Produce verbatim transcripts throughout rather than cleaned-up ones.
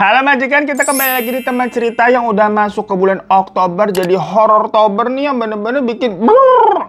Halo majikan, kita kembali lagi di teman cerita yang udah masuk ke bulan Oktober. Jadi horrortober nih yang bener-bener bikin brrrr.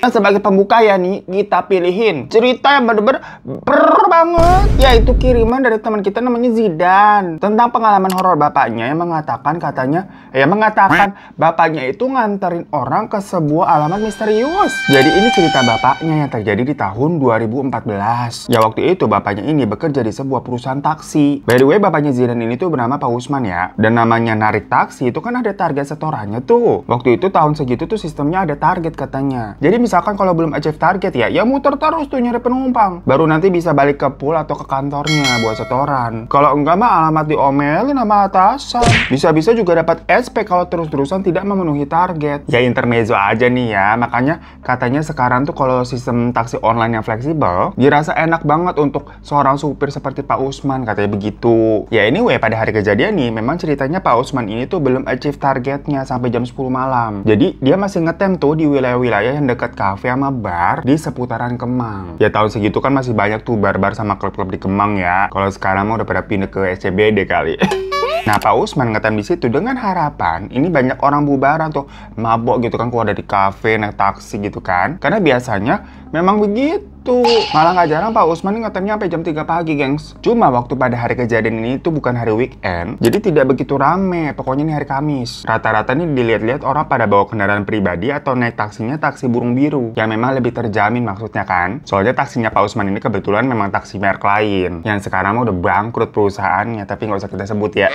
Sebagai pembuka ya nih, kita pilihin cerita yang bener-bener brrrr banget, yaitu kiriman dari teman kita namanya Zidan, tentang pengalaman horor bapaknya yang mengatakan katanya Ya mengatakan bapaknya itu nganterin orang ke sebuah alamat misterius. Jadi ini cerita bapaknya yang terjadi di tahun dua ribu empat belas. Ya waktu itu bapaknya ini bekerja di sebuah perusahaan taksi. By the way, bapaknya Zidan ini tuh bernama Pak Usman ya. Dan namanya narik taksi itu kan ada target setorannya tuh. Waktu itu tahun segitu tuh sistemnya ada target katanya. Jadi misalkan kalau belum achieve target ya, ya muter terus tuh nyari penumpang, baru nanti bisa balik ke pool atau ke kantornya buat setoran. Kalau enggak mah alamat diomelin sama atasan. Bisa-bisa juga dapat S P kalau terus-terusan tidak memenuhi target. Ya intermezzo aja nih ya. Makanya katanya sekarang tuh kalau sistem taksi online yang fleksibel, dirasa enak banget untuk seorang supir seperti Pak Usman, katanya begitu. Ya anyway, pada hari kejadian nih memang ceritanya Pak Usman ini tuh belum achieve targetnya sampai jam sepuluh malam. Jadi dia masih ngetem tuh di wilayah-wilayah yang dekat kafe sama bar di seputaran Kemang. Ya tahun segitu kan masih banyak tuh bar-bar sama klub-klub di Kemang ya. Kalau sekarang mah udah pada pindah ke S C B D kali. Nah Pak Usman ngetem di situ dengan harapan ini banyak orang bubaran tuh mabok gitu kan, keluar dari kafe naik taksi gitu kan. Karena biasanya memang begitu. Malah nggak jarang Pak Usman ngetemnya sampai jam tiga pagi, gengs. Cuma waktu pada hari kejadian ini itu bukan hari weekend, jadi tidak begitu rame. Pokoknya ini hari Kamis. Rata-rata nih dilihat-lihat orang pada bawa kendaraan pribadi atau naik taksinya taksi burung biru, yang memang lebih terjamin maksudnya kan. Soalnya taksinya Pak Usman ini kebetulan memang taksi merek lain, yang sekarang udah bangkrut perusahaannya, tapi nggak usah kita sebut ya.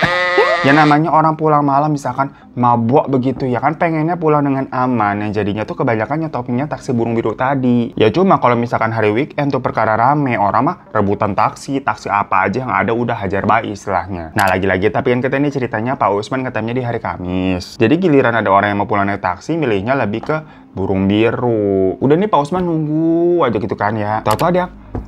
Ya namanya orang pulang malam misalkan mabok begitu ya kan, pengennya pulang dengan aman. Yang jadinya tuh kebanyakan nyetopinnya taksi burung biru tadi. Ya cuma kalau misalkan hari weekend tuh perkara rame, orang mah rebutan taksi, taksi apa aja yang ada udah hajar bayi istilahnya. Nah lagi-lagi tapi kan kita ini ceritanya Pak Usman ketemunya di hari Kamis. Jadi giliran ada orang yang mau pulang naik taksi, milihnya lebih ke burung biru. Udah nih Pak Usman nunggu aja gitu kan ya. Tahu-tahu ada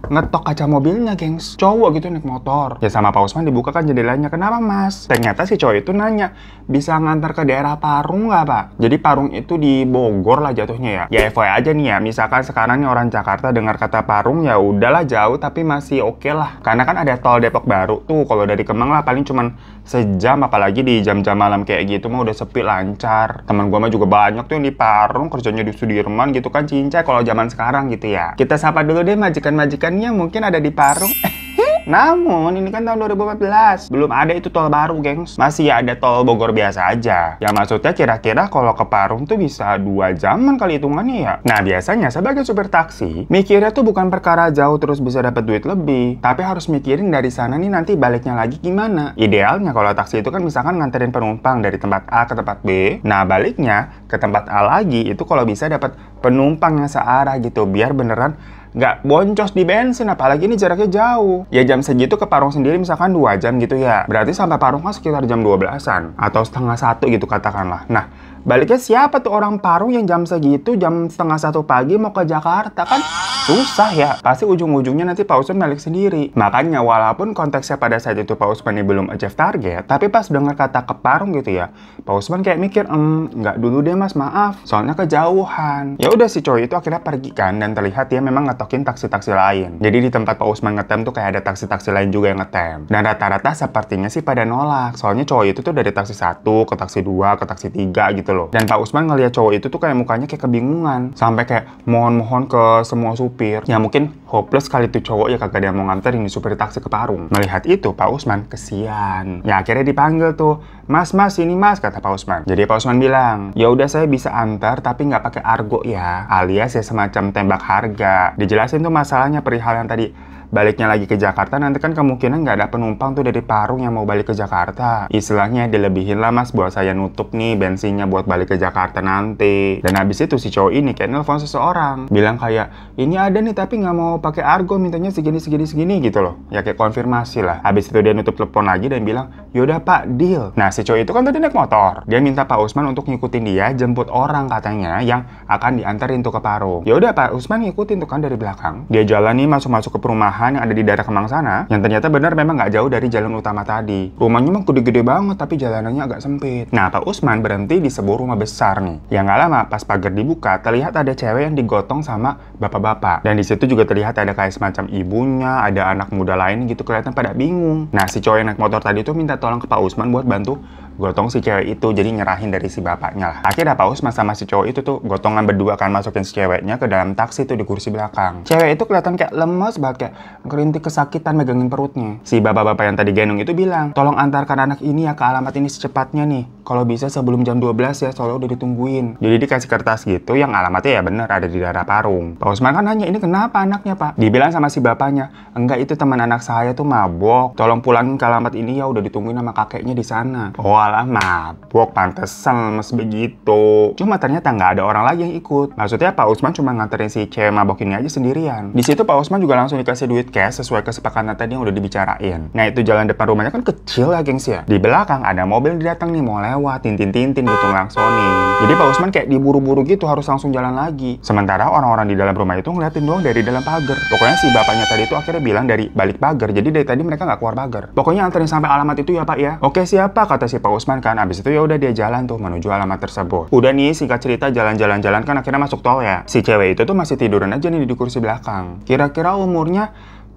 ngetok kaca mobilnya, gengs. Cowok gitu naik motor. Ya sama Pak Usman dibuka kan jendelanya. Kenapa mas? Ternyata si cowok itu nanya, bisa ngantar ke daerah Parung nggak pak? Jadi Parung itu di Bogor lah jatuhnya ya. Ya F Y I aja nih ya, misalkan sekarang nih orang Jakarta dengar kata Parung ya udahlah jauh tapi masih oke okay lah. Karena kan ada tol Depok baru tuh. Kalau dari Kemang lah paling cuman sejam, apalagi di jam-jam malam kayak gitu mah udah sepi lancar. Teman gua mah juga banyak tuh yang di Parung, kerjanya di Sudirman gitu kan, cincai kalau zaman sekarang gitu ya. Kita sapa dulu deh majikan-majikan yang mungkin ada di Parung. Namun ini kan tahun dua ribu empat belas, belum ada itu tol baru, gengs. Masih ya ada tol Bogor biasa aja. Ya maksudnya kira-kira kalau ke Parung tuh bisa dua jaman kali hitungannya ya. Nah biasanya sebagai supir taksi, mikirnya tuh bukan perkara jauh terus bisa dapat duit lebih, tapi harus mikirin dari sana nih nanti baliknya lagi gimana. Idealnya kalau taksi itu kan misalkan nganterin penumpang dari tempat A ke tempat B, nah baliknya ke tempat A lagi itu kalau bisa dapat penumpang yang searah gitu, biar beneran nggak boncos di bensin, apalagi ini jaraknya jauh. Ya jam segitu ke Parung sendiri misalkan dua jam gitu ya. Berarti sampai Parung kan sekitar jam dua belasan atau setengah satu gitu katakanlah. Nah, baliknya siapa tuh orang Parung yang jam segitu, jam setengah satu pagi mau ke Jakarta kan? Susah ya, pasti ujung-ujungnya nanti Pak Usman balik sendiri. Makanya walaupun konteksnya pada saat itu Pak Usman ini belum achieve target, tapi pas dengar kata ke Parung gitu ya, Pak Usman kayak mikir, emm, nggak dulu deh mas, maaf, soalnya kejauhan. Ya udah si cowok itu akhirnya pergi kan, dan terlihat dia memang ngetokin taksi-taksi lain. Jadi di tempat Pak Usman ngetem tuh kayak ada taksi-taksi lain juga yang ngetem. Dan rata-rata sepertinya sih pada nolak, soalnya cowok itu tuh dari taksi satu ke taksi dua ke taksi tiga gitu loh. Dan Pak Usman ngeliat cowok itu tuh kayak mukanya kayak kebingungan, sampai kayak mohon-mohon ke semua supir. Ya mungkin hopeless kali tuh cowok ya, kagak ada yang mau nganterin supir taksi ke Parung. Melihat itu Pak Usman kesian. Ya akhirnya dipanggil tuh, mas mas ini mas, kata Pak Usman. Jadi Pak Usman bilang, ya udah saya bisa antar tapi nggak pakai argo ya, alias ya semacam tembak harga. Dijelasin tuh masalahnya perihal yang tadi baliknya lagi ke Jakarta, nanti kan kemungkinan nggak ada penumpang tuh dari Parung yang mau balik ke Jakarta. Istilahnya dilebihin lah mas, buat saya nutup nih bensinnya buat balik ke Jakarta nanti. Dan habis itu si cowok ini kayak nelfon seseorang, bilang kayak, ini ada nih tapi nggak mau pakai argo, mintanya segini segini segini gitu loh. Ya kayak konfirmasi lah. Habis itu dia nutup telepon lagi dan bilang, yaudah pak deal. Nah si cowok itu kan tadi naik motor, dia minta Pak Usman untuk ngikutin dia jemput orang katanya yang akan diantarin tuh ke Parung. Yaudah Pak Usman ngikutin tuh kan dari belakang. Dia jalan nih masuk-masuk ke perumahan sekolahan yang ada di daerah Kemang sana, yang ternyata benar memang nggak jauh dari jalan utama tadi. Rumahnya memang gede-gede banget, tapi jalanannya agak sempit. Nah, Pak Usman berhenti di sebuah rumah besar nih. Yang nggak lama, pas pagar dibuka, terlihat ada cewek yang digotong sama bapak-bapak. Dan di situ juga terlihat ada kayak semacam ibunya, ada anak muda lain gitu, kelihatan pada bingung. Nah, si cowok yang naik motor tadi tuh minta tolong ke Pak Usman buat bantu gotong si cewek itu, jadi nyerahin dari si bapaknya lah. Akhirnya Pak Usman sama si cowok itu tuh gotongan berdua kan masukin si ceweknya ke dalam taksi tuh di kursi belakang. Cewek itu kelihatan kayak lemes banget, kayak ngerintik kesakitan megangin perutnya. Si bapak-bapak yang tadi gendong itu bilang, "Tolong antarkan anak ini ya ke alamat ini secepatnya nih. Kalau bisa sebelum jam dua belas ya, soalnya udah ditungguin." Jadi dikasih kertas gitu yang alamatnya ya bener ada di daerah Parung. Pak Usman kan nanya, "Ini kenapa anaknya, Pak?" Dibilang sama si bapaknya, "Enggak, itu teman anak saya tuh mabok. Tolong pulangin ke alamat ini ya, udah ditungguin sama kakeknya di sana." Oh, malah mabok, pantesan lemes begitu. Cuma ternyata nggak ada orang lagi yang ikut. Maksudnya Pak Usman cuma nganterin si cewek mabok ini aja sendirian. Di situ Pak Usman juga langsung dikasih duit cash sesuai kesepakatan tadi yang udah dibicarain. Nah, itu jalan depan rumahnya kan kecil ya, gengs ya. Di belakang ada mobil datang nih mau lewat, tintin-tintin gitu ngelaksonin. Jadi Pak Usman kayak diburu-buru gitu harus langsung jalan lagi. Sementara orang-orang di dalam rumah itu ngeliatin doang dari dalam pagar. Pokoknya si bapaknya tadi itu akhirnya bilang dari balik pagar. Jadi dari tadi mereka nggak keluar pagar. "Pokoknya anterin sampai alamat itu ya, Pak ya." "Oke, siapa?" kata si Pak Usman kan. Abis itu ya udah dia jalan tuh menuju alamat tersebut. Udah nih, singkat cerita jalan-jalan-jalan kan akhirnya masuk tol ya. Si cewek itu tuh masih tiduran aja nih di kursi belakang. Kira-kira umurnya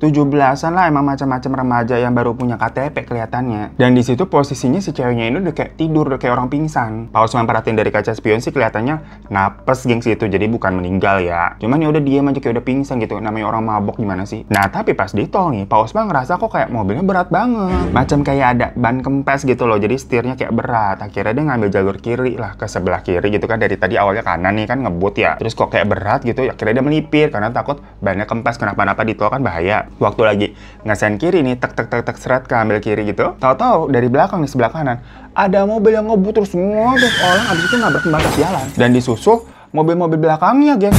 tujuh belasan lah, emang macam-macam remaja yang baru punya K T P kelihatannya. Dan di situ posisinya si ceweknya ini udah kayak tidur, udah kayak orang pingsan. Pak Usman perhatiin dari kaca spion sih kelihatannya napes gengs itu, jadi bukan meninggal ya. Cuman ya udah diam aja kayak udah pingsan gitu, namanya orang mabok gimana sih. Nah, tapi pas di tol nih, Pak Usman ngerasa kok kayak mobilnya berat banget. Macam kayak ada ban kempes gitu loh, jadi setirnya kayak berat. Akhirnya dia ngambil jalur kiri lah, ke sebelah kiri gitu kan. Dari tadi awalnya kanan nih kan ngebut ya. Terus kok kayak berat gitu, akhirnya dia melipir karena takut bannya kempes kenapa-napa di tol kan bahaya. Waktu lagi ngesen kiri nih, tek tek tek tek seret keambil kiri gitu, tahu-tahu dari belakang di sebelah kanan ada mobil yang ngebut terus ngobok orang, abis itu nabrak pembatas jalan dan disusul mobil-mobil belakangnya geng.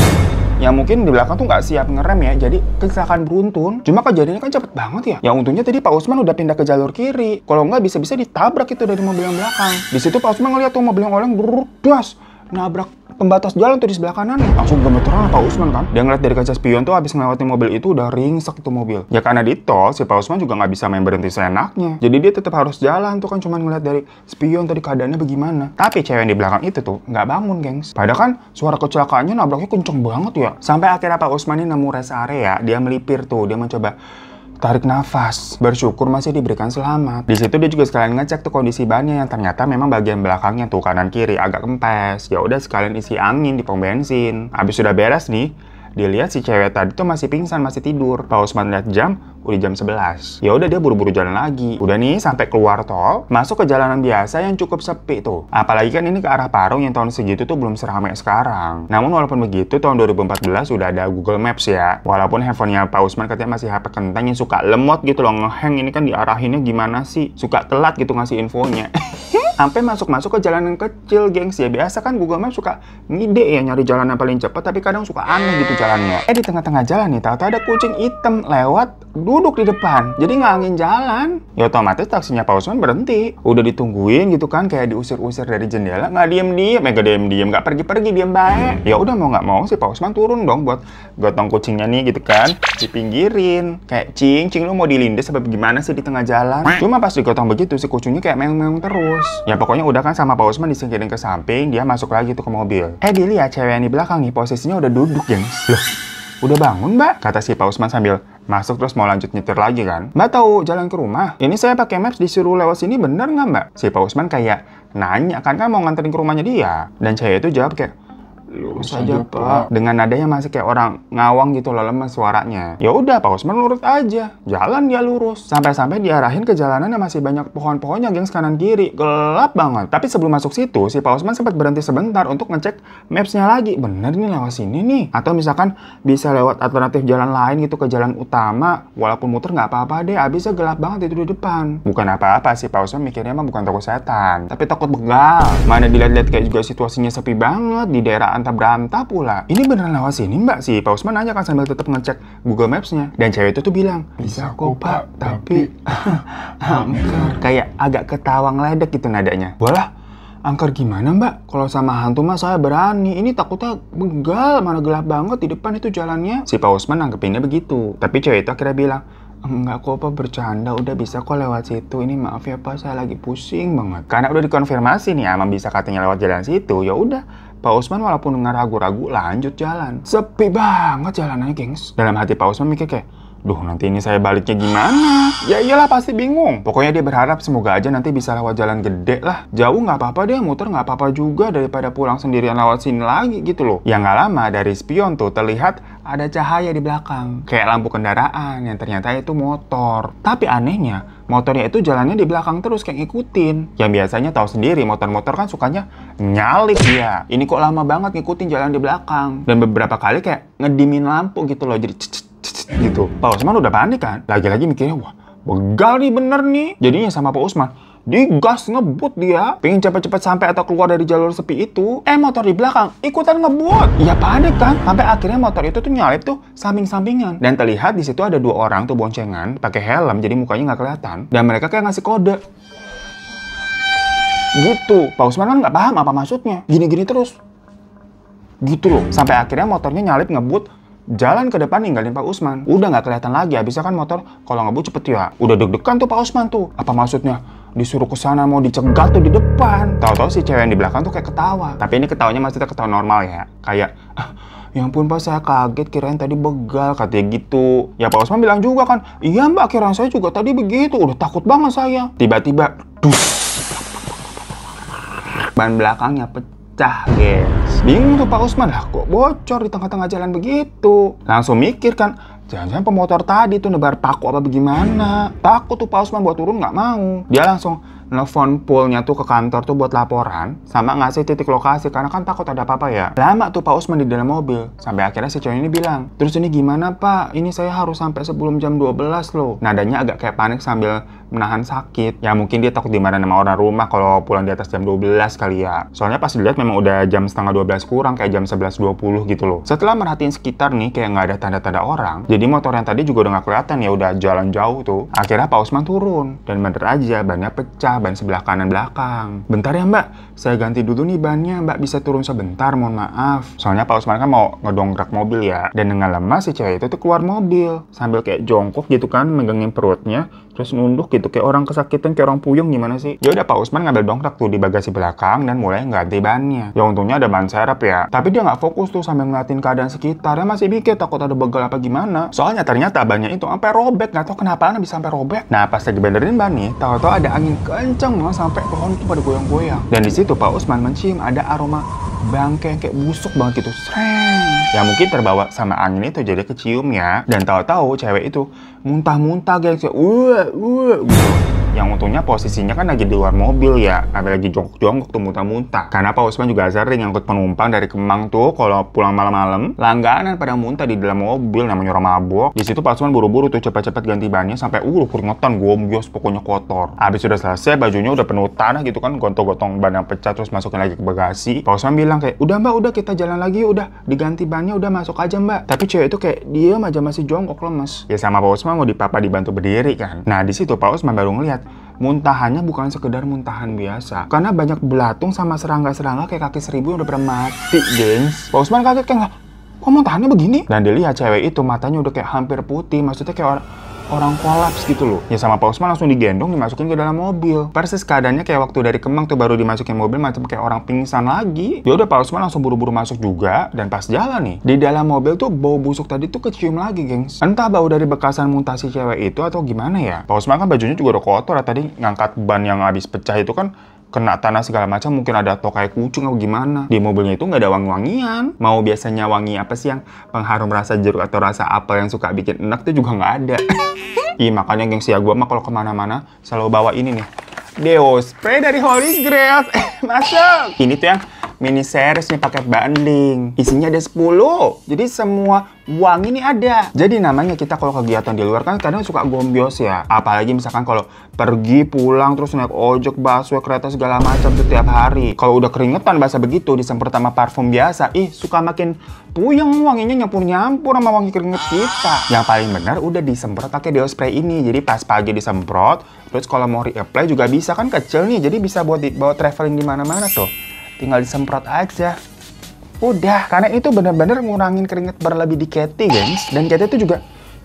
Yang mungkin di belakang tuh nggak siap ngerem ya, jadi kecelakaan beruntun. Cuma kejadiannya kan cepet banget ya. Ya untungnya tadi Pak Usman udah pindah ke jalur kiri. Kalau nggak bisa-bisa ditabrak itu dari mobil yang belakang. Di situ Pak Usman ngeliat tuh mobil yang oleng berdas nabrak pembatas jalan tuh di sebelah kanan. Langsung gemeteran Pak Usman kan. Dia ngeliat dari kaca spion tuh abis ngelewatin mobil itu udah ringsek tuh mobil. Ya karena di tol si Pak Usman juga nggak bisa main berhenti seenaknya. Jadi dia tetap harus jalan tuh kan, cuman ngeliat dari spion tadi keadaannya bagaimana. Tapi cewek di belakang itu tuh nggak bangun gengs. Padahal kan suara kecelakaannya nabraknya kenceng banget ya. Sampai akhirnya Pak Usman ini nemu rest area, dia melipir tuh, dia mencoba tarik nafas, bersyukur masih diberikan selamat. Di situ dia juga sekalian ngecek tuh kondisi bannya yang ternyata memang bagian belakangnya tuh kanan kiri agak kempes. Ya udah sekalian isi angin di pom bensin. Abis sudah beres nih, dilihat si cewek tadi tuh masih pingsan, masih tidur. Pak Usman lihat jam, udah jam sebelas. Ya udah dia buru-buru jalan lagi. Udah nih sampai keluar tol, masuk ke jalanan biasa yang cukup sepi tuh. Apalagi kan ini ke arah Parung yang tahun segitu tuh belum seramai sekarang. Namun walaupun begitu tahun dua ribu empat belas sudah ada Google Maps ya. Walaupun handphonenya Pak Usman katanya masih H P kentang yang suka lemot gitu loh, ngeheng ini kan diarahinnya gimana sih? Suka telat gitu ngasih infonya. Sampai masuk-masuk ke jalanan kecil gengs ya. Biasa kan Google Maps suka ngide ya nyari jalan yang paling cepat, tapi kadang suka aneh gitu jalannya. Eh di tengah-tengah jalan nih tahu-tahu ada kucing hitam lewat duduk di depan, jadi ngangin jalan. Ya otomatis taksinya Pak Usman berhenti. Udah ditungguin gitu kan, kayak diusir-usir dari jendela, nggak diem-diem, eh nggak diem-diem, nggak pergi-pergi, diem baik. Ya udah mau nggak mau si Pak Usman turun dong buat gotong kucingnya nih gitu kan, dipinggirin. Kayak cing, cing lu mau dilindes sebab gimana sih di tengah jalan? Cuma pas digotong begitu si kucingnya kayak meong-meong terus. Ya pokoknya udah kan sama Pak Usman disingkirin ke samping, dia masuk lagi tuh ke mobil. Eh dilihat cewek yang di belakang nih posisinya udah duduk gengs. "Loh, udah bangun mbak?" kata si Pak Usman sambil masuk terus mau lanjut nyetir lagi kan. "Mbak tahu jalan ke rumah? Ini saya pakai maps disuruh lewat sini, bener nggak mbak?" Si Pak Usman kayak nanya kan, kan mau nganterin ke rumahnya dia. Dan cewek itu jawab kayak, "Lurus aja pak," dengan nadanya masih kayak orang ngawang gitu loh, lemes suaranya. Ya udah Pak Usman lurus aja, jalan dia lurus sampai-sampai diarahin ke jalanan yang masih banyak pohon-pohonnya gengs, kanan kiri gelap banget. Tapi sebelum masuk situ si Pak Usman sempat berhenti sebentar untuk ngecek mapsnya lagi, bener nih lewat sini nih, atau misalkan bisa lewat alternatif jalan lain gitu ke jalan utama. Walaupun muter nggak apa-apa deh, abisnya gelap banget itu di depan. Bukan apa-apa sih Pak Usman mikirnya emang bukan takut setan, tapi takut begal. Mana dilihat-lihat kayak juga situasinya sepi banget di daerah berantah pula. "Ini beneran lewat sini mbak?" si Pak Usman nanya kan sambil tetap ngecek Google Maps-nya. Dan cewek itu tuh bilang, "Bisa kok pak, tapi hampir." Kayak agak ketawa ngeledek gitu nadanya. "Walah, Angker gimana Mbak? Kalau sama hantu mah saya berani. Ini takutnya begal, mana gelap banget di depan itu jalannya. Si Pak Usman nanggepinnya begitu. Tapi cewek itu akhirnya bilang, enggak kok Pak, bercanda, udah bisa kok lewat situ. Ini maaf ya Pak, saya lagi pusing banget. Karena udah dikonfirmasi nih emang bisa katanya lewat jalan situ. Ya udah, Pak Usman walaupun nggak ragu-ragu lanjut jalan. Sepi banget jalanannya, gengs. Dalam hati Pak Usman mikir kayak, duh nanti ini saya baliknya gimana? Ya iyalah pasti bingung. Pokoknya dia berharap semoga aja nanti bisa lewat jalan gede lah. Jauh nggak apa-apa deh, muter nggak apa-apa juga daripada pulang sendirian lewat sini lagi gitu loh. Ya nggak lama dari spion tuh terlihat ada cahaya di belakang. Kayak lampu kendaraan yang ternyata itu motor. Tapi anehnya, motornya itu jalannya di belakang terus kayak ngikutin. Yang biasanya tahu sendiri motor-motor kan sukanya nyalip dia. Ini kok lama banget ngikutin jalan di belakang. Dan beberapa kali kayak ngedimin lampu gitu loh. Jadi cecet cecet gitu. Pak Usman udah panik kan? Lagi-lagi mikirnya wah begal nih bener nih. Jadinya sama Pak Usman digas ngebut dia. Pengen cepet-cepet sampai atau keluar dari jalur sepi itu. Eh motor di belakang ikutan ngebut. Ya panik kan? Sampai akhirnya motor itu tuh nyalip tuh samping-sampingan. Dan terlihat di situ ada dua orang tuh boncengan pakai helm jadi mukanya nggak kelihatan. Dan mereka kayak ngasih kode gitu. Pak Usman kan nggak paham apa maksudnya. Gini-gini terus gitu loh. Sampai akhirnya motornya nyalip ngebut jalan ke depan ninggalin Pak Usman. Udah nggak kelihatan lagi. Habisnya kan motor kalau ngebut cepet ya. Udah deg-degan tuh Pak Usman tuh. Apa maksudnya? Disuruh ke sana mau dicegat tuh di depan. Tahu-tahu si cewek yang di belakang tuh kayak ketawa. Tapi ini ketawanya maksudnya ketawa normal ya. Kayak, ah, ya ampun Pak, saya kaget kirain tadi begal, katanya gitu. Ya Pak Usman bilang juga kan, iya Mbak, kirain saya juga tadi begitu. Udah takut banget saya. Tiba-tiba, duh, ban belakangnya pecah, guys. Bingung tuh Pak Usman, lah kok bocor di tengah-tengah jalan begitu. Langsung mikir kan, jangan-jangan pemotor tadi tuh nebar paku apa bagaimana. Takut tuh Pak Usman buat turun nggak mau. Dia langsung nelfon poolnya tuh ke kantor tuh buat laporan. Sama ngasih titik lokasi karena kan takut ada apa-apa ya. Lama tuh Pak Usman di dalam mobil. Sampai akhirnya si cowok ini bilang, terus ini gimana Pak? Ini saya harus sampai sebelum jam dua belas loh. Nadanya agak kayak panik sambil menahan sakit. Ya mungkin dia takut dimarahin sama orang rumah kalau pulang di atas jam dua belas kali ya. Soalnya pas dilihat memang udah jam setengah dua belas kurang, kayak jam sebelas dua puluh gitu loh. Setelah merhatiin sekitar nih kayak nggak ada tanda-tanda orang. Jadi motor yang tadi juga udah nggak kelihatan ya, udah jalan jauh tuh. Akhirnya Pak Usman turun dan bener aja bannya pecah, ban sebelah kanan belakang. Bentar ya Mbak, saya ganti dulu nih bannya. Mbak bisa turun sebentar, mohon maaf. Soalnya Pak Usman kan mau ngedongkrak mobil ya. Dan dengan lemas si cewek itu tuh keluar mobil sambil kayak jongkok gitu kan, megangin perutnya, terus nunduk gitu kayak orang kesakitan, kayak orang puyeng gimana sih. Ya udah Pak Usman ngambil dongkrak tuh di bagasi belakang dan mulai ganti bannya. Ya untungnya ada ban serep ya. Tapi dia nggak fokus tuh sambil ngeliatin keadaan sekitarnya, masih mikir takut ada begal apa gimana. Soalnya ternyata bannya itu sampai robek, nggak tahu kenapa bisa sampai robek. Nah pas lagi benerin ban nih, tahu-tahu ada angin kenceng banget sampai pohon itu pada goyang-goyang. Dan di situ Pak Usman mencium ada aroma bangkai kayak busuk banget gitu, sreng. Ya mungkin terbawa sama angin itu jadi kecium ya. Dan tahu-tahu cewek itu muntah-muntah guys, kayak uh uh. Yang untungnya posisinya kan lagi di luar mobil ya, sampai lagi jongkok-jongkok tuh muntah-muntah. Karena Pak Usman juga sering ngangkut penumpang dari Kemang tuh, kalau pulang malam-malam langganan pada muntah di dalam mobil, namanya orang mabok. Di situ Pak Usman buru-buru tuh cepat-cepat ganti bannya sampai uh keringetan, gombios, pokoknya kotor. Habis sudah selesai, bajunya udah penuh tanah gitu kan, gontong-gontong ban yang pecah, terus masukin lagi ke bagasi. Pak Usman bilang kayak, udah Mbak, udah kita jalan lagi, udah diganti bannya, udah masuk aja Mbak. Tapi cewek itu kayak diem aja, masih jongkok lemes. Ya sama Pak Usman mau dipapa dibantu berdiri kan. Nah di situ Pak Usman baru ngeliat muntahannya bukan sekedar muntahan biasa, karena banyak belatung sama serangga-serangga kayak kaki seribu yang udah pernah mati, gengs. Pak Usman kaget kayak, kok muntahannya begini? Dan dilihat cewek itu matanya udah kayak hampir putih, maksudnya kayak orang orang kolaps gitu loh. Ya sama Pak Usman langsung digendong, dimasukin ke dalam mobil. Persis keadaannya kayak waktu dari Kemang tuh baru dimasukin mobil, macam kayak orang pingsan lagi. Ya udah Pak Usman langsung buru-buru masuk juga. Dan pas jalan nih, di dalam mobil tuh bau busuk tadi tuh kecium lagi, gengs. Entah bau dari bekasan muntah si cewek itu atau gimana ya. Pak Usman kan bajunya juga udah kotor ya, tadi ngangkat ban yang habis pecah itu kan kena tanah segala macam, mungkin ada tokai kucing atau gimana. Di mobilnya itu nggak ada wangi-wangian. Mau biasanya wangi apa sih yang pengharum rasa jeruk atau rasa apel yang suka bikin enak tuh juga nggak ada. Ih makanya gengs ya, gue mah kalau kemana-mana selalu bawa ini nih, deo spray dari Holy Grail. Masuk. Ini tuh yang mini series nih paket bundling. Isinya ada sepuluh. Jadi semua uang ini ada. Jadi namanya kita kalau kegiatan di luar kan kadang suka gombios ya. Apalagi misalkan kalau pergi pulang terus naik ojek, busway, kereta segala macam tuh tiap hari. Kalau udah keringetan bahasa begitu disemprot sama parfum biasa, ih suka makin puyeng, wanginya nyampur-nyampur sama wangi keringet kita. Yang paling benar udah disemprot pakai deospray ini. Jadi pas pagi disemprot, terus kalau mau reapply juga bisa kan kecil nih. Jadi bisa buat dibawa traveling di mana-mana tuh. Tinggal disemprot aja. Udah, karena itu bener-bener ngurangin keringet berlebih di keti, gengs. Dan keti itu juga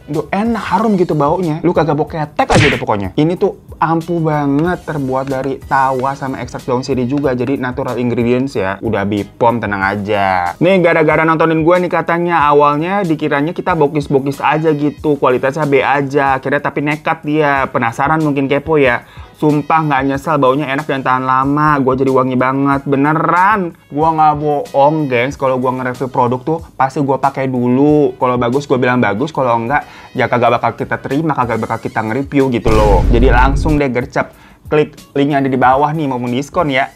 duh, enak, harum gitu baunya. Lu kagak bau ketek aja deh pokoknya. Ini tuh ampuh banget, terbuat dari tawa sama ekstrak daun sirih juga. Jadi natural ingredients ya. Udah bipom, tenang aja. Nih, gara-gara nontonin gue nih katanya. Awalnya dikiranya kita bokis-bokis aja gitu. Kualitasnya B aja. Akhirnya tapi nekat dia. Penasaran mungkin kepo ya. Sumpah nggak nyesel, baunya enak dan tahan lama. Gue jadi wangi banget, beneran. Gue nggak bohong, gengs. Kalau gue nge-review produk tuh pasti gue pakai dulu. Kalau bagus gue bilang bagus, kalau enggak ya kagak bakal kita terima, kagak bakal kita nge-review gitu loh. Jadi langsung deh gercep, klik link yang ada di bawah nih, mau diskon ya.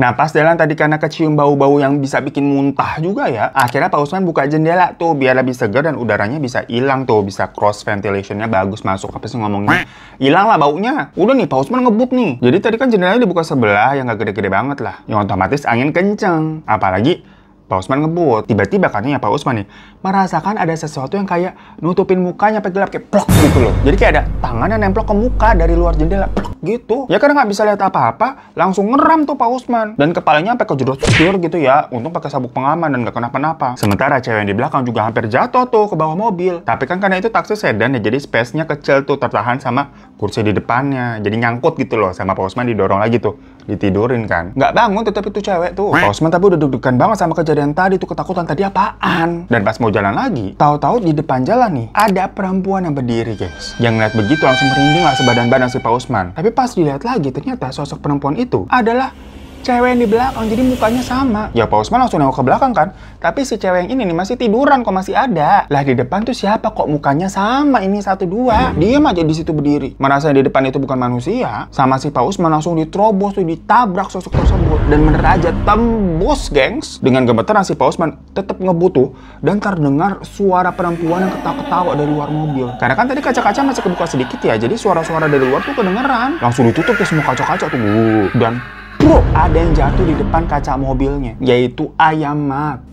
Nah pas jalan tadi karena kecium bau-bau yang bisa bikin muntah juga ya, akhirnya Pak Usman buka jendela tuh biar lebih segar dan udaranya bisa hilang tuh. Bisa cross ventilationnya bagus masuk, apa sih ngomongnya, hilang lah baunya. Udah nih Pak Usman ngebut nih. Jadi tadi kan jendelanya dibuka sebelah yang gak gede-gede banget lah, yang otomatis angin kenceng. Apalagi Pak Usman ngebut, tiba-tiba katanya Pak Usman nih merasakan ada sesuatu yang kayak nutupin mukanya sampai gelap, kayak plok gitu loh. Jadi kayak ada tangannya nemplok ke muka dari luar jendela, plok gitu. Ya karena nggak bisa lihat apa-apa, langsung ngeram tuh Pak Usman. Dan kepalanya sampai kejedot setir gitu ya. Untung pakai sabuk pengaman dan nggak kenapa-napa. Sementara cewek yang di belakang juga hampir jatuh tuh ke bawah mobil. Tapi kan karena itu taksi sedan ya, jadi space-nya kecil tuh, tertahan sama kursi di depannya. Jadi nyangkut gitu loh sama Pak Usman, didorong lagi tuh, ditidurin kan. Nggak bangun tetap itu cewek tuh. Pak Usman tapi udah deg-degan banget sama kejadian tadi tuh, ketakutan tadi apaan. Dan pas mau jalan lagi, tahu-tahu di depan jalan nih ada perempuan yang berdiri, guys. Yang ngeliat begitu langsung merinding lah sebadan-badan si Pak Usman. Tapi pas dilihat lagi ternyata sosok perempuan itu adalah cewek yang di belakang, jadi mukanya sama. Ya Pak Usman langsung nengok ke belakang kan. Tapi si cewek yang ini nih masih tiduran kok, masih ada. Lah di depan tuh siapa kok mukanya sama, ini satu dua. Diam aja di situ berdiri. Merasa di depan itu bukan manusia, sama si Pak Usman langsung diterobos tuh, ditabrak sosok tersebut. Dan bener aja tembus, gengs. Dengan gemeteran si Pak Usman tetap ngebutuh dan terdengar suara perempuan yang ketawa-ketawa dari luar mobil. Karena kan tadi kaca-kaca masih kebuka sedikit ya, jadi suara-suara dari luar tuh kedengeran. Langsung ditutup ya semua kaca-kaca tuh. Dan bro, ada yang jatuh di depan kaca mobilnya, yaitu ayam mati.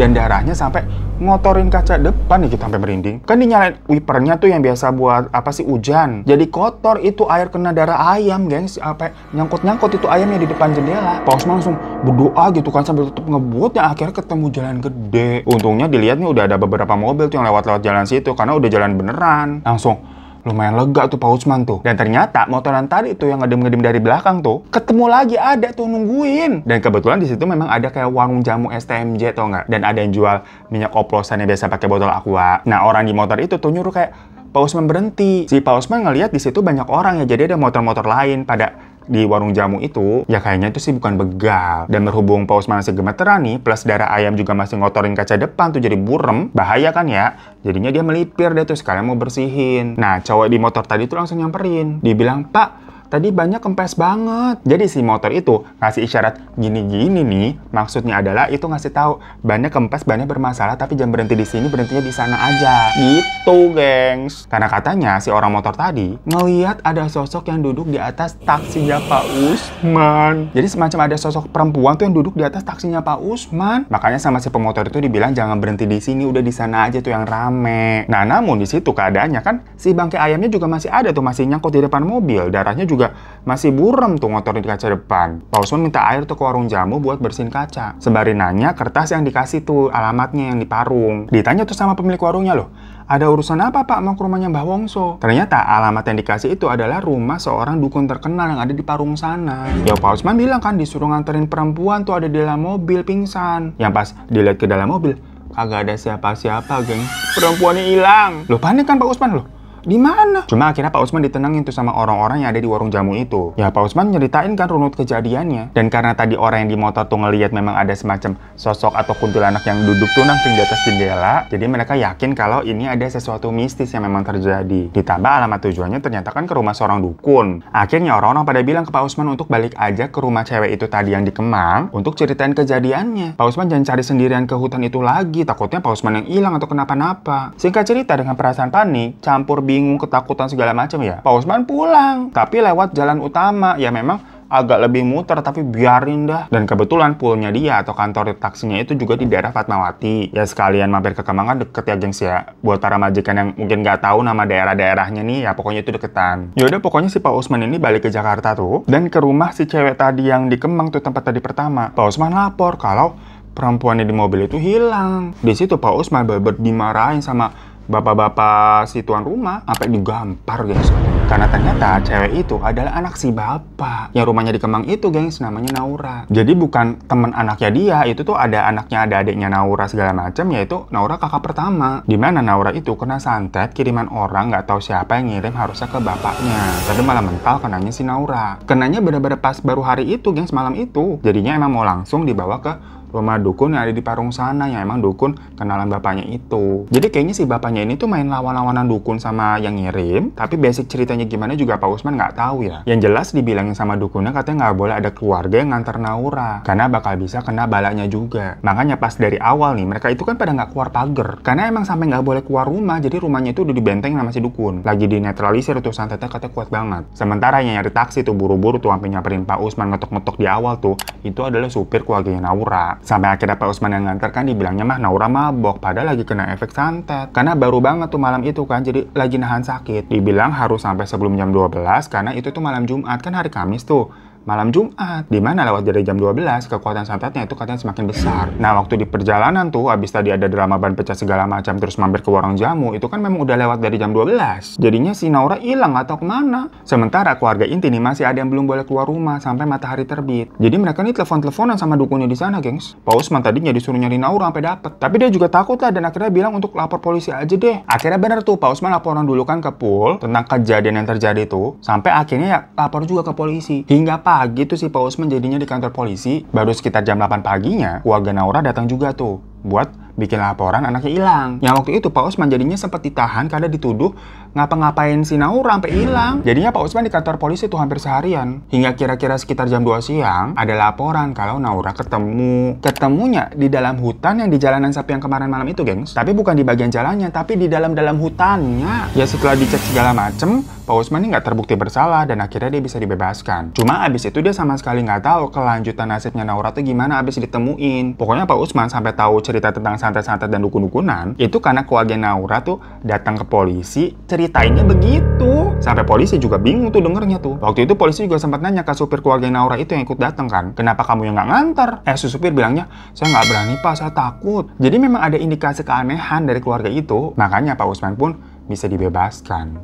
Dan darahnya sampai ngotorin kaca depan nih, kita sampai merinding. Kan dinyalain wipernya tuh yang biasa buat apa sih, hujan. Jadi kotor itu air kena darah ayam, gengs. Sampai nyangkut-nyangkut itu ayamnya di depan jendela. Pak Usman langsung berdoa gitu kan sambil tutup ngebut. Yang akhirnya ketemu jalan gede. Untungnya dilihatnya udah ada beberapa mobil tuh yang lewat-lewat jalan situ, karena udah jalan beneran. Langsung lumayan lega tuh Pak Usman tuh. Dan ternyata motoran tadi itu yang ngedem-ngedem dari belakang tuh ketemu lagi, ada tuh nungguin. Dan kebetulan di situ memang ada kayak warung jamu S T M J tau nggak, dan ada yang jual minyak oplosan yang biasa pakai botol aqua. Nah orang di motor itu tuh nyuruh kayak Pak Usman berhenti. Si Pak Usman ngelihat di situ banyak orang ya, jadi ada motor-motor lain pada di warung jamu itu. Ya kayaknya itu sih bukan begal. Dan berhubung Pak Usman masih gemeteran nih, plus darah ayam juga masih ngotorin kaca depan tuh, jadi burem. Bahaya kan ya. Jadinya dia melipir deh tuh, sekalian mau bersihin. Nah cowok di motor tadi tuh langsung nyamperin. Dibilang, "Pak, tadi banyak kempes banget." Jadi si motor itu ngasih isyarat gini-gini nih. Maksudnya adalah itu ngasih tahu bannya kempes, bannya bermasalah, tapi jangan berhenti di sini, berhentinya di sana aja. Gitu, gengs. Karena katanya si orang motor tadi ngelihat ada sosok yang duduk di atas taksinya Pak Usman. Jadi semacam ada sosok perempuan tuh yang duduk di atas taksinya Pak Usman. Makanya sama si pemotor itu dibilang jangan berhenti di sini, udah di sana aja tuh yang rame. Nah, namun di situ keadaannya kan si bangkai ayamnya juga masih ada tuh, masih nyangkut di depan mobil. Darahnya juga juga masih buram tuh, ngotorin kaca depan. Pak Usman minta air tuh ke warung jamu buat bersihin kaca. Sembari nanya kertas yang dikasih tuh alamatnya yang di Parung. Ditanya tuh sama pemilik warungnya, "Loh, ada urusan apa Pak mau ke rumahnya Mbah Wongso?" Ternyata alamat yang dikasih itu adalah rumah seorang dukun terkenal yang ada di Parung sana. Ya Pak Usman bilang kan disuruh nganterin perempuan tuh ada di dalam mobil pingsan. Yang pas dilihat ke dalam mobil kagak ada siapa-siapa, geng. Perempuannya hilang. Loh panik kan Pak Usman loh. Di mana? Cuma akhirnya Pak Usman ditenangin tuh sama orang-orang yang ada di warung jamu itu. Ya Pak Usman nyeritain kan runut kejadiannya. Dan karena tadi orang yang di motor tuh ngelihat memang ada semacam sosok atau kuntilanak yang duduk tuh nangkring di atas jendela, jadi mereka yakin kalau ini ada sesuatu mistis yang memang terjadi. Ditambah alamat tujuannya ternyata kan ke rumah seorang dukun. Akhirnya orang-orang pada bilang ke Pak Usman untuk balik aja ke rumah cewek itu tadi yang di Kemang untuk ceritain kejadiannya. Pak Usman jangan cari sendirian ke hutan itu lagi, takutnya Pak Usman yang hilang atau kenapa-napa. Singkat cerita, dengan perasaan panik, campur bingung, ketakutan segala macam ya, Pak Usman pulang. Tapi lewat jalan utama, ya memang agak lebih muter, tapi biarin dah. Dan kebetulan poolnya dia atau kantor taksinya itu juga di daerah Fatmawati. Ya sekalian mampir ke Kemang kan deket ya gengs ya. Buat para majikan yang mungkin nggak tahu nama daerah-daerahnya nih, ya pokoknya itu deketan. Yaudah pokoknya si Pak Usman ini balik ke Jakarta tuh, dan ke rumah si cewek tadi yang di Kemang tuh tempat tadi pertama. Pak Usman lapor kalau perempuannya di mobil itu hilang. Di situ Pak Usman bener-bener dimarahin sama bapak-bapak si tuan rumah, sampai digampar guys. Karena ternyata cewek itu adalah anak si bapak yang rumahnya di Kemang itu guys, namanya Naura. Jadi bukan teman anaknya dia, itu tuh ada anaknya, ada adiknya Naura segala macam, yaitu Naura kakak pertama. Dimana Naura itu kena santet kiriman orang, nggak tahu siapa yang ngirim, harusnya ke bapaknya. Tadi malah mental kenanya si Naura. Kenanya bener-bener pas baru hari itu guys, malam itu. Jadinya emang mau langsung dibawa ke rumah dukun yang ada di Parung sana, yang emang dukun kenalan bapaknya itu. Jadi kayaknya si bapaknya ini tuh main lawan-lawanan dukun sama yang ngirim. Tapi basic ceritanya gimana juga Pak Usman nggak tahu ya. Yang jelas dibilangin sama dukunnya katanya nggak boleh ada keluarga yang nganter Naura, karena bakal bisa kena balanya juga. Makanya pas dari awal nih, mereka itu kan pada nggak keluar pagar, karena emang sampai nggak boleh keluar rumah. Jadi rumahnya itu udah dibentengin sama si dukun. Lagi dinetralisir tuh, santetnya katanya kuat banget. Sementara yang nyari taksi tuh buru-buru tuh sampai nyamperin Pak Usman ngetok-ngetok di awal tuh, itu adalah supir keluarganya Naura. Sampai akhirnya Pak Usman yang nganter kan dibilangnya mah Naura mabok, padahal lagi kena efek santet. Karena baru banget tuh malam itu kan, jadi lagi nahan sakit. Dibilang harus sampai sebelum jam dua belas, karena itu tuh malam Jumat, kan hari Kamis tuh malam Jumat, dimana lewat dari jam dua belas kekuatan santetnya itu katanya semakin besar. Nah waktu di perjalanan tuh, abis tadi ada drama ban pecah segala macam, terus mampir ke warung jamu, itu kan memang udah lewat dari jam dua belas. Jadinya si Naura hilang atau kemana. Sementara keluarga inti nih masih ada yang belum boleh keluar rumah sampai matahari terbit. Jadi mereka nih telepon-teleponan sama dukunnya di sana gengs. Pak Usman tadinya disuruh nyari Naura sampai dapet, tapi dia juga takut lah, dan akhirnya bilang untuk lapor polisi aja deh. Akhirnya bener tuh Pak Usman laporan dulu kan ke pool tentang kejadian yang terjadi tuh, sampai akhirnya ya lapor juga ke polisi. Hingga pak pagi tuh si Pak Usman jadinya di kantor polisi. Baru sekitar jam delapan paginya, keluarga Naura datang juga tuh buat bikin laporan anaknya hilang. Yang waktu itu Pak Usman jadinya sempat ditahan karena dituduh ngapa-ngapain si Naura sampai hilang. Jadinya Pak Usman di kantor polisi itu hampir seharian. Hingga kira-kira sekitar jam dua siang ada laporan kalau Naura ketemu. Ketemunya di dalam hutan yang di jalanan sapi yang kemarin malam itu, gengs. Tapi bukan di bagian jalannya, tapi di dalam-dalam hutannya. Ya setelah dicek segala macem, Pak Usman ini nggak terbukti bersalah dan akhirnya dia bisa dibebaskan. Cuma abis itu dia sama sekali nggak tahu kelanjutan nasibnya Naura tuh gimana abis ditemuin. Pokoknya Pak Usman sampai tahu cerita tentang santet-santet dan dukun-dukunan itu karena keluarga Naura tuh datang ke polisi ceritainnya begitu. Sampai polisi juga bingung tuh dengernya tuh. Waktu itu polisi juga sempat nanya ke supir keluarga Naura itu yang ikut datang kan, kenapa kamu yang nggak nganter? Eh si supir bilangnya, saya nggak berani pak, saya takut. Jadi memang ada indikasi keanehan dari keluarga itu, makanya Pak Usman pun bisa dibebaskan.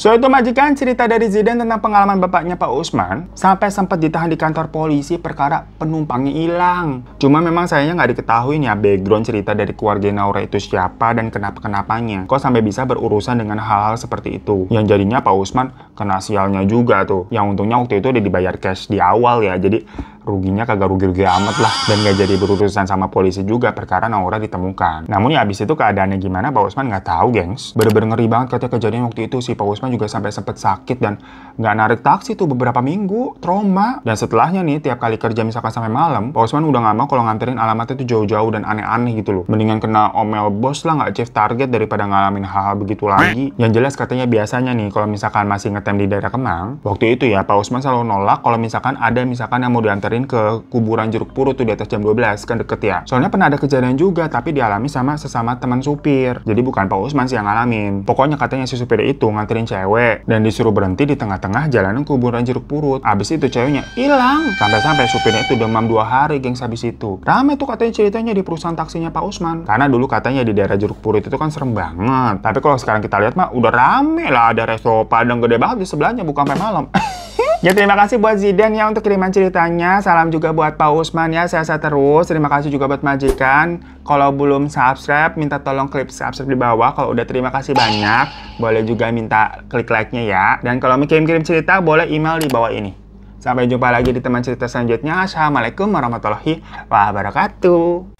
So itu majikan, cerita dari Zidan tentang pengalaman bapaknya Pak Usman sampai sempat ditahan di kantor polisi perkara penumpangnya hilang. Cuma memang sayangnya nggak diketahui ya background cerita dari keluarga Naura itu siapa dan kenapa-kenapanya. Kok sampai bisa berurusan dengan hal-hal seperti itu. Yang jadinya Pak Usman kena sialnya juga tuh. Yang untungnya waktu itu udah dibayar cash di awal ya, jadi ruginya kagak rugi-rugi amat lah. Dan gak jadi berurusan sama polisi juga perkara Naura ditemukan. Namun ya abis itu keadaannya gimana Pak Usman nggak tahu gengs. Bener-bener ngeri banget katanya kejadian waktu itu. Si Pak Usman juga sampai sempet sakit dan nggak narik taksi tuh beberapa minggu, trauma. Dan setelahnya nih tiap kali kerja misalkan sampai malam, Pak Usman udah nggak mau kalau nganterin alamatnya tuh jauh-jauh dan aneh-aneh gitu loh. Mendingan kena omel bos lah, nggak achieve target daripada ngalamin hal-hal begitu lagi. Yang jelas katanya biasanya nih kalau misalkan masih ngetem di daerah Kemang, waktu itu ya Pak Usman selalu nolak kalau misalkan ada misalkan yang mau dianterin ke kuburan Jeruk Purut tuh di atas jam dua belas, kan deket ya. Soalnya pernah ada kejadian juga tapi dialami sama sesama teman supir. Jadi bukan Pak Usman sih yang ngalamin. Pokoknya katanya si supir itu nganterin cewek dan disuruh berhenti di tengah-tengah jalanan kuburan Jeruk Purut. Abis itu ceweknya hilang. Sampai-sampai supirnya itu demam dua hari gengs habis itu. Rame tuh katanya ceritanya di perusahaan taksinya Pak Usman. Karena dulu katanya di daerah Jeruk Purut itu kan serem banget. Tapi kalau sekarang kita lihat mah udah rame lah, ada resto Padang gede banget di sebelahnya bukan sampai malam. Ya, terima kasih buat Zidan ya untuk kiriman ceritanya. Salam juga buat Pak Usman ya, sehat-sehat terus. Terima kasih juga buat Majikan. Kalau belum subscribe, minta tolong klik subscribe di bawah. Kalau udah terima kasih banyak, boleh juga minta klik like-nya ya. Dan kalau mau kirim-kirim cerita, boleh email di bawah ini. Sampai jumpa lagi di teman cerita selanjutnya. Assalamualaikum warahmatullahi wabarakatuh.